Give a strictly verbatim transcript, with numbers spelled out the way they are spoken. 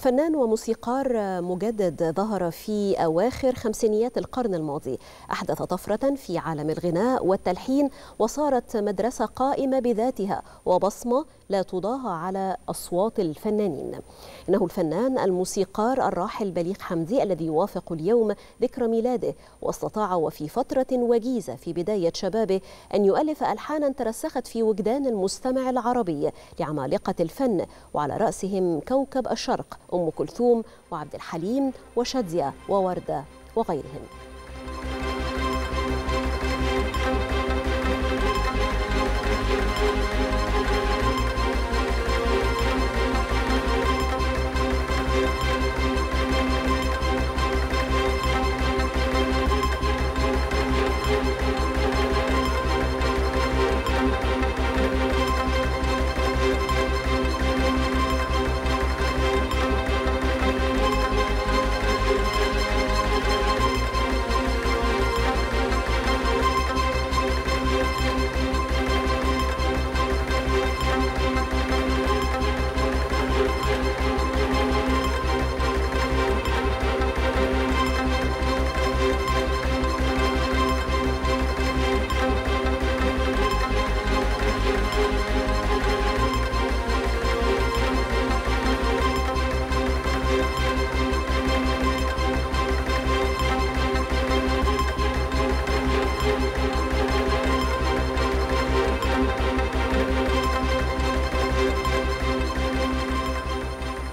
فنان وموسيقار مجدد ظهر في أواخر خمسينيات القرن الماضي، أحدث طفرة في عالم الغناء والتلحين، وصارت مدرسة قائمة بذاتها وبصمة لا تضاهى على أصوات الفنانين. إنه الفنان الموسيقار الراحل بليغ حمدي الذي يوافق اليوم ذكرى ميلاده، واستطاع وفي فترة وجيزة في بداية شبابه أن يؤلف ألحانا ترسخت في وجدان المستمع العربي لعمالقة الفن، وعلى رأسهم كوكب الشرق أم كلثوم وعبد الحليم وشادية ووردة وغيرهم.